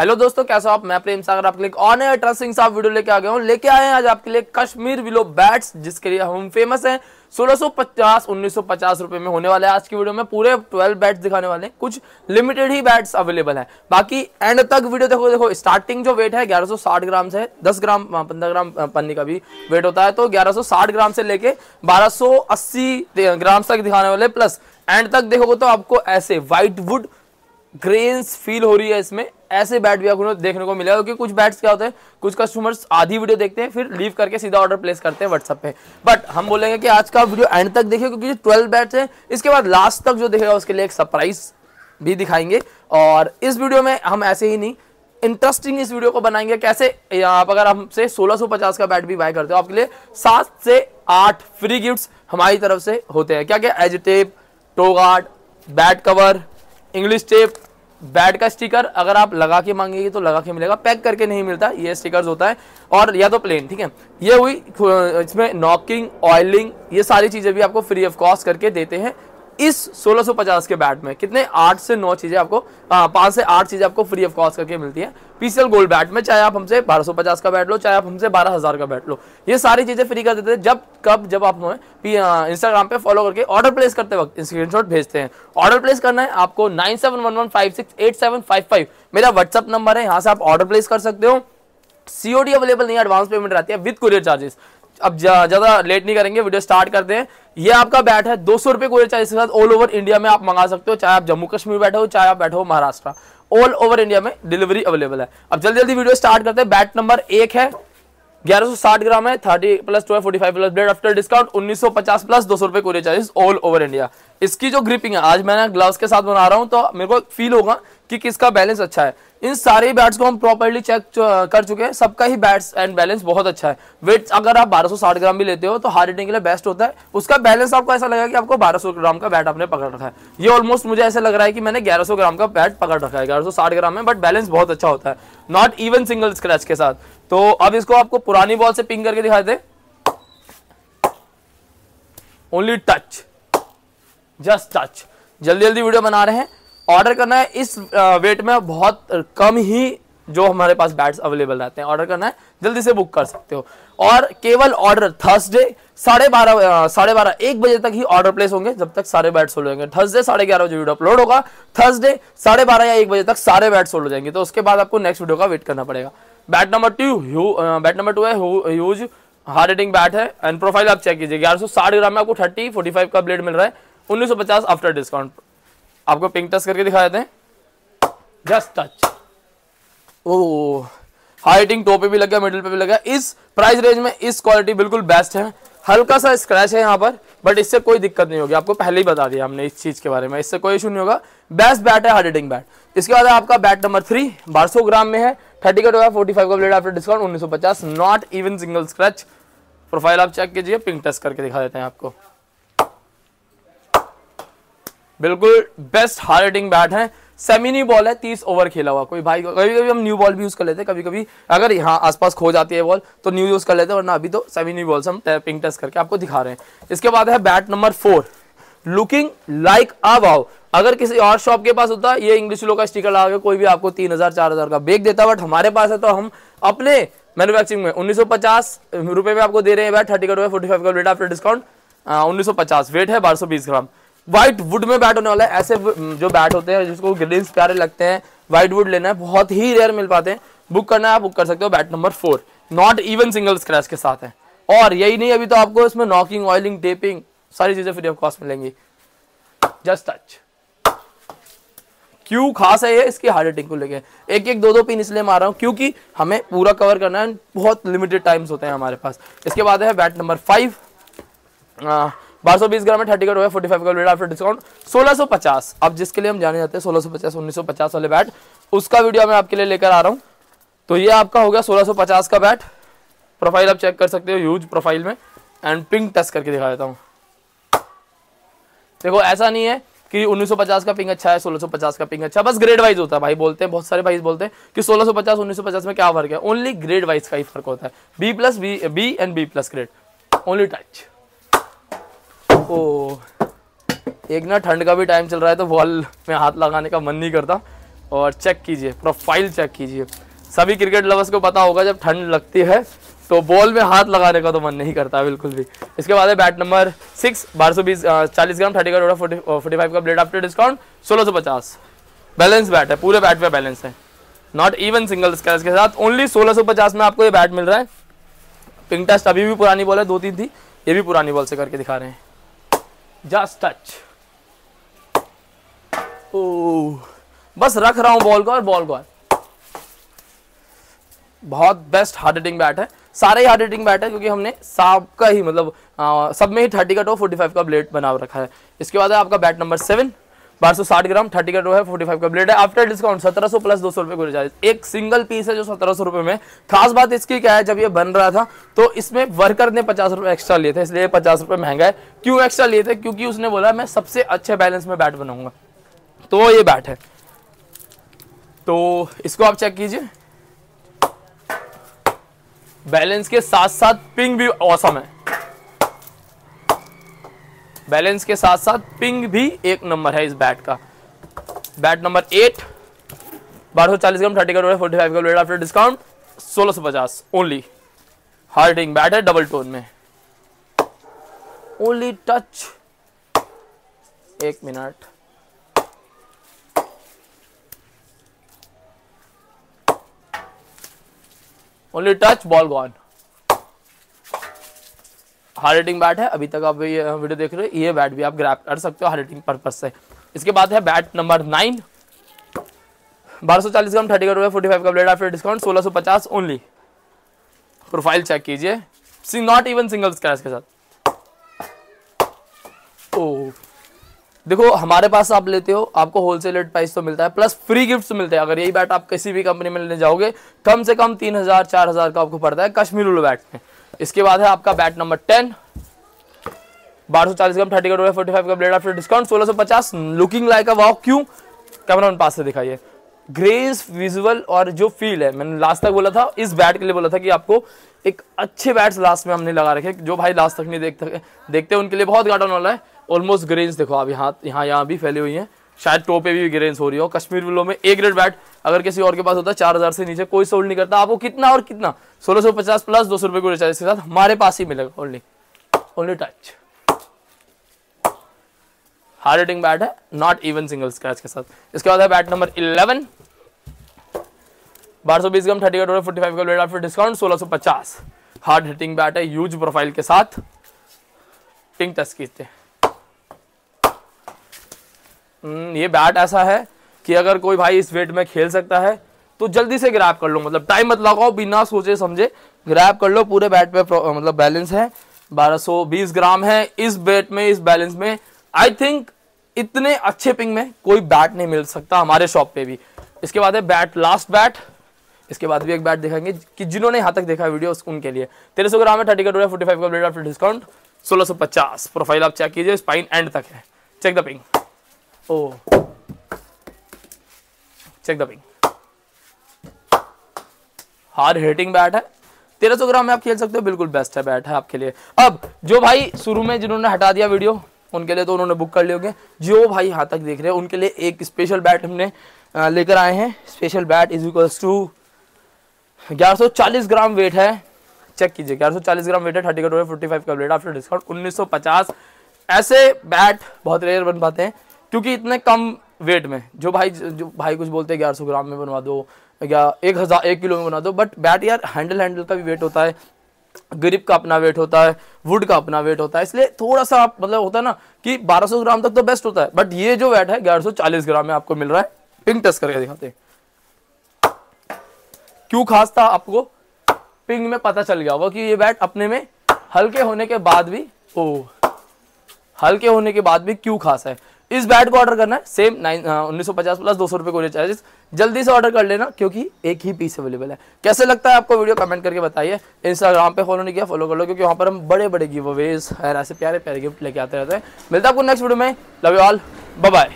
Hello दोस्तों, कैसे हो आप। मैं प्रेम सागर आपके लिए और नया इंटरेस्टिंग सा वीडियो लेके आ गया हूँ। लेके आए हैं आज आपके लिए कश्मीर विलो बैट्स, जिसके लिए हम फेमस हैं। 1650-1950 रुपए में होने वाले आज की वीडियो में। पूरे 12 बैट्स दिखाने वाले हैं, कुछ लिमिटेड ही बैट्स अवेलेबल हैं। बाकी एंड तक वीडियो देखो। देखो स्टार्टिंग जो वेट है 1160 ग्राम से 10 ग्राम 15 ग्राम पन्नी का भी वेट होता है, तो 1160 ग्राम से लेके 1280 ग्राम तक दिखाने वाले। प्लस एंड तक देखोगे तो आपको ऐसे व्हाइट वुड ग्रेन्स फील हो रही है इसमें। ऐसे बैट भी आपको देखने को मिलेगा, क्योंकि कुछ बैट्स क्या होते हैं, कुछ कस्टमर्स आधी वीडियो देखते हैं फिर लीव करके सीधा ऑर्डर प्लेस करते हैं व्हाट्सएप पे। बट हम बोलेंगे कि आज का वीडियो एंड तक देखिए, क्योंकि 12 बैट्स हैं। इसके बाद लास्ट तक जो देखेगा उसके लिए एक सरप्राइज भी दिखाएंगे। और इस वीडियो में हम ऐसे ही नहीं इंटरेस्टिंग इस वीडियो को बनाएंगे। कैसे आप अगर हमसे 1650 का बैट भी बाय करते हो, आपके लिए 7 से 8 फ्री गिफ्ट हमारी तरफ से होते हैं। क्या क्या? Edge tape, toe guard, bat cover, English tape, bat का स्टिकर। अगर आप लगा के मांगेंगे तो लगा के मिलेगा, पैक करके नहीं मिलता। ये स्टिकर्स होता है, और या तो प्लेन। ठीक है, ये हुई। इसमें नॉकिंग, ऑयलिंग, ये सारी चीज़ें भी आपको फ्री ऑफ कॉस्ट करके देते हैं। इस 1650 के बैट में कितने 8 से 9 चीज़ें आपको 5 से 8 चीज़ें आपको फ्री ऑफ कॉस्ट करके मिलती है। पीसीएल गोल्ड बैट में चाहे आप हमसे 1250 का बैट लो, चाहे आप हमसे 12,000 का बैट लो, ये सारी चीज़ें फ्री कर देते हैं। जब आप हमें इंस्टाग्राम पे फॉलो करके ऑर्डर प्लेस करते वक्त स्क्रीनशॉट भेजते हैं। ऑर्डर प्लेस करना है आपको 9711568755 मेरा व्हाट्सअप नंबर है, यहाँ से आप ऑर्डर प्लेस कर सकते हो। COD अवेलेबल नहीं है, एडवांस पेमेंट रहती है विद कुरियर चार्जेस। अब ज़्यादा लेट नहीं करेंगे, वीडियो स्टार्ट करते हैं। ये आपका बैट है 200 रुपये कुरियर चार्ज के साथ। ऑल ओवर इंडिया में आप मंगा सकते हो, चाहे आप जम्मू कश्मीर बैठे हो, चाहे आप बैठे हो महाराष्ट्र, ऑल ओवर इंडिया में डिलीवरी अवेलेबल है। अब जल्दी जल्दी वीडियो स्टार्ट करते हैं। बैट नंबर 1 है, 1160 ग्राम है, 30+12 45 plus blade after discount 1950 plus 200 रुपये courier charges all over India. इसकी जो ग्रिपिंग है, आज मैंने ग्लव्स के साथ बना रहा हूँ तो मेरे को फील होगा कि किसका बैलेंस अच्छा है। इन सारे बैट्स को हम प्रॉपर्ली चेक कर चुके हैं, सबका ही बैट्स एंड बैलेंस बहुत अच्छा है। वेट अगर आप 1260 ग्राम भी लेते हो तो हार्ड हिटिंग के लिए बेस्ट होता है। उसका बैलेंस आपको ऐसा लगेगा कि आपको 1200 ग्राम का बैट आपने पकड़ रखा है। ये ऑलमोस्ट मुझे ऐसा लग रहा है कि मैंने 1100 ग्राम का बैट पकड़ रखा है, 1160 ग्राम में, बट बैलेंस बहुत अच्छा होता है। नॉट इवन सिंगल स्क्रैच के साथ। तो अब इसको आपको पुरानी बॉल से पिंग करके दिखाते हैं। Only touch, just touch. जल्दी जल्दी वीडियो बना रहे हैं। ऑर्डर करना है। इस वेट में बहुत कम ही जो हमारे पास बैट्स अवेलेबल रहते हैं। ऑर्डर करना है, जल्दी से बुक कर सकते हो। और केवल ऑर्डर थर्सडे 12:30 1 बजे तक ही ऑर्डर प्लेस होंगे, जब तक सारे बैट सोल्ड हो जाएंगे। थर्सडे 11:30 बजे वीडियो अपलोड होगा। थर्सडे 12:30 या 1 बजे तक सारे बैट सोल्ड हो जाएंगे, तो उसके बाद आपको नेक्स्ट वीडियो का वेट करना पड़ेगा। बैट नंबर 2 है ह्यूज हार्ड हिटिंग बैट है। एंड प्रोफाइल आप चेक कीजिए, 1160 ग्राम में आपको 30-45 का ब्लेड मिल रहा है 1950 आफ्टर डिस्काउंट। आपको पिंक टच करके दिखा देते हैं, just touch. Oh, hitting top पे भी लग गया, मिडिल पे भी लग गया। इस प्राइस रेंज में इस क्वालिटी बिल्कुल बेस्ट है। हल्का सा स्क्रैच है यहाँ पर, बट इससे कोई दिक्कत नहीं होगी। आपको पहले ही बता दिया हमने इस चीज़ के बारे में, इससे कोई इशू नहीं होगा। बेस्ट बैट है हार्ड हिटिंग बैट। इसके बाद आपका बैट नंबर 3 1200 ग्राम में है, 30 का 45 का blade after discount 1950। Not even single scratch. Profile आप चेक कीजिए, पिंक टच करके दिखा देते हैं आपको। बिल्कुल बेस्ट हार्ड हिटिंग बैट है। सेमिनी बॉल है, 30 ओवर खेला हुआ। कोई भाई कभी हम न्यू बॉल भी यूज़ कर लेते हैं, कभी कभी अगर यहाँ आसपास खो जाती है बॉल तो न्यू यूज़ कर लेते हैं, वरना अभी तो सेमिनी बॉल से हम पिंक टेस्ट करके आपको दिखा रहे हैं। इसके बाद है bat number 4 looking like a wow. अगर किसी और शॉप के पास होता ये इंग्लिश लोग का स्टिकर लगा के कोई भी आपको 3000-4000 का बेच देता, बट हमारे पास है तो हम अपने मैनुफैक्चरिंग में 1950 रुपये में आपको दे रहे हैं बैट। 30 का 45 का रेट आफ्टर डिस्काउंट 1950। वेट है 1220 ग्राम। व्हाइट वुड में बैट होने वाला है। ऐसे जो बैट होते हैं जिसको ग्रीन्स प्यारे लगते हैं, व्हाइट वुड लेना है, बहुत ही रेयर मिल पाते हैं। बुक करना है, आप बुक कर सकते हो। Bat number 4 not even single scratch के साथ है। और यही नहीं, अभी तो आपको इसमें नॉकिंग, ऑयलिंग, टेपिंग सारी चीज़ें फ्री ऑफ कॉस्ट मिलेंगी। Just touch. क्यों खास है ये, इसकी हार्ड हिटिंग को लेके 1-1, 2-2 पिन इसलिए मार रहा हूँ क्योंकि हमें पूरा कवर करना है, बहुत लिमिटेड टाइम्स होते हैं हमारे पास। इसके बाद है बैट नंबर 5 1220 ग्राम में 30 का 45 का रेट आफ्टर डिस्काउंट 1650। अब जिसके लिए हम जाने जाते हैं 1650-1950 वाले बैट, उसका वीडियो मैं आपके लिए लेकर आ रहा हूँ। तो ये आपका हो गया 1650 का बैट। प्रोफाइल आप चेक कर सकते हो ह्यूज प्रोफाइल में। एंड पिंग टच करके दिखा देता हूँ। देखो, ऐसा नहीं है कि 1950 का पिंग अच्छा है, 1650 का पिंग अच्छा है, बस ग्रेड वाइज होता है। भाई बोलते हैं, बहुत सारे भाई बोलते हैं कि 1650-1950 में क्या फर्क है। ओनली ग्रेड वाइज का ही फर्क होता है। B+ B and B+ grade. Only touch. Oh, एक ना ठंड का भी टाइम चल रहा है तो बॉल में हाथ लगाने का मन नहीं करता। और चेक कीजिए, प्रोफाइल चेक कीजिए। सभी क्रिकेट लवर्स को पता होगा जब ठंड लगती है तो बॉल में हाथ लगाने का तो मन नहीं करता बिल्कुल भी। इसके बाद है बैट नंबर 6, 1220 40 ग्राम, 30 का 45 का blade after discount 1650। Balance bat है, पूरे बैट पे बैलेंस है, नॉट इवन सिंगल स्क्रैच के साथ। ओनली 1650 में आपको ये बैट मिल रहा है। पिंक टेस्ट अभी भी पुरानी बॉल है, 2-3 थी, ये भी पुरानी बॉल से करके दिखा रहे हैं। जस्ट टच, ओ बस रख रहा हूँ बॉल को और बॉल को। बहुत बेस्ट हार्ड हिटिंग बैट है, सारे ही हार्ड हिटिंग बैट है क्योंकि हमने सबका ही मतलब सब में ही 30 का 2 45 का ब्लेड बना रखा है। इसके बाद है आपका बैट नंबर 7, 1260 ग्राम, 30 का 2 है, 45 का ब्लेड है। आफ्टर डिस्काउंट 1700 प्लस 200 रुपये को रिचार्ज। एक सिंगल पीस है जो 1700 रुपये में। खास बात इसकी क्या है, जब ये बन रहा था तो इसमें वर्कर ने 50 रुपये एक्स्ट्रा लिए थे, इसलिए 50 रुपये महंगा है। क्यों एक्स्ट्रा लिए थे? क्योंकि उसने बोला मैं सबसे अच्छे बैलेंस में बैट बनाऊंगा। तो ये बैट है, तो इसको आप चेक कीजिए। बैलेंस के साथ साथ पिंग भी औसम है, बैलेंस के साथ साथ पिंग भी एक नंबर है इस बैट का। बैट नंबर 8, 1240 ग्राम, 30 का 2 है, 45 का blade after discount 1650 only. Hard hitting bat है, डबल टोन में, ओनली टच। एक minute, only touch, ball gone. Hard hitting bat है। अभी तक आप ये वीडियो देख रहे हो, ये बैट भी आप ग्रैब कर सकते हो हार्ड हिटिंग पर्पज से। इसके बाद है बैट नंबर 9, 1240 ग्राम, 30 का 2 है, 45 का blade after discount 1650 only. Profile check कीजिए, नॉट इवन सिंगल स्क्रैच के साथ। ओ देखो, हमारे पास आप लेते हो, आपको होलसेल रेट प्राइस तो मिलता है, प्लस फ्री गिफ्ट्स मिलते हैं। अगर यही बैट आप किसी भी कंपनी में लेने जाओगे, कम से कम 3000-4000 का आपको पड़ता है कश्मीर उल बैट में। इसके बाद है आपका बैट नंबर 10, 1240 ग्राम, 30 का 2 है, 45 का blade after discount 1650। Looking like a wow. क्यों? कैमरा पास से दिखाइए। ग्रेस, विजुअल और जो फील है, मैंने लास्ट तक बोला था, इस बैट के लिए बोला था कि आपको एक अच्छे बैट्स लास्ट में हमने लगा रखे। जो भाई लास्ट तक नहीं देखते उनके लिए बहुत गार्डन वाला है। ऑलमोस्ट ग्रेन्स देखो आप, यहाँ भी फैली हुई हैं, शायद टॉप पे भी ग्रेन्स हो रही हो। कश्मीर विलो में एक ग्रेड बैट अगर किसी और के पास होता, 4000 से नीचे कोई सोल्ड नहीं करता। आपको कितना और कितना, 1650 प्लस 200 रुपये को रिचार्ज के साथ हमारे पास ही मिलेगा। Only only touch, hard hitting bat है, नॉट इवन सिंगल स्क्रैच के साथ। इसके बाद है बैट नंबर 11, 1220 ग्राम, 30 का 2, 45 का blade after discount 1650। Hard hitting bat है, ह्यूज प्रोफाइल के साथ। टिंग टच कीजिए। ये बैट ऐसा है कि अगर कोई भाई इस वेट में खेल सकता है तो जल्दी से ग्रैब कर लो, मतलब टाइम मत लगाओ, बिना सोचे समझे ग्रैब कर लो। पूरे बैट पे मतलब बैलेंस है, 1220 ग्राम है इस वेट में, इस बैलेंस में। आई थिंक इतने अच्छे पिंग में कोई बैट नहीं मिल सकता हमारे शॉप पे भी। इसके बाद है बैट, लास्ट बैट। इसके बाद भी एक बैट दिखाएंगे कि जिन्होंने यहाँ तक देखा वीडियो उनके लिए। 1300 ग्राम है, 30 का 2 है, 45 का ब्लेड आफ्टर डिस्काउंट 1650। प्रोफाइल आप चेक कीजिए, स्पाइन एंड तक है। Check the ping, oh check the ping. Hard hitting bat है, 1300 ग्राम में आप खेल सकते हो, बिल्कुल बेस्ट है बैट है आपके लिए। अब जो भाई शुरू में जिन्होंने हटा दिया वीडियो उनके लिए तो उन्होंने बुक कर लिए होंगे। जो भाई यहाँ तक देख रहे हैं उनके लिए एक स्पेशल बैट हमने लेकर आए हैं। Special bat is equals to 1140 gram weight है। चेक कीजिए, 1140 ग्राम वेट है, 30 का 2 है, 45 का ब्लेड आफ्टर डिस्काउंट 1950। ऐसे बैट बहुत रेयर बन पाते हैं क्योंकि इतने कम वेट में जो भाई कुछ बोलते हैं 1100 ग्राम में बनवा दो या 1000-1 किलो में बना दो, बट बैट यार हैंडल का भी वेट होता है, ग्रिप का अपना वेट होता है, वुड का अपना वेट होता है। इसलिए थोड़ा सा आप मतलब होता है ना कि 1200 ग्राम तक तो बेस्ट होता है, बट ये जो वेट है 1140 ग्राम में आपको मिल रहा है। पिंग टेस्ट करके दिखाते हैं। क्यों खास था? आपको पिंग में पता चल गया होगा कि ये बैट अपने में हल्के होने के बाद भी क्यों खास है। इस बैट को ऑर्डर करना है, सेम 1950 प्लस 200 रुपये को चार्जेस। जल्दी से ऑर्डर कर लेना क्योंकि एक ही पीस अवेलेबल है। कैसे लगता है आपको वीडियो, कमेंट करके बताइए। इंस्टाग्राम पे फॉलो नहीं किया, फॉलो कर लो क्योंकि वहाँ पर हम बड़े बड़े गिव अवेज और ऐसे प्यारे प्यारे गिफ्ट लेके आते रहते हैं। मिलता है आपको नेक्स्ट वीडियो में। Love you all, bye bye.